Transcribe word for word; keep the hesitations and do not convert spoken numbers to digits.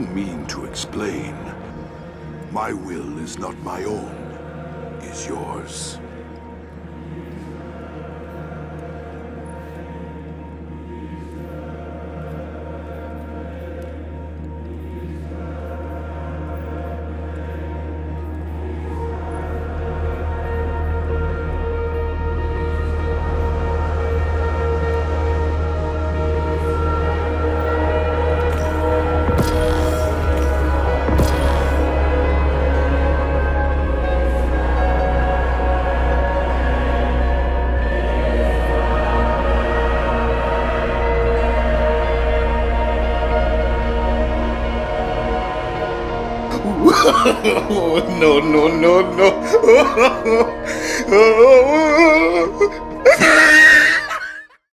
you mean to explain? My will is not my own, is yours. No, no, no, no.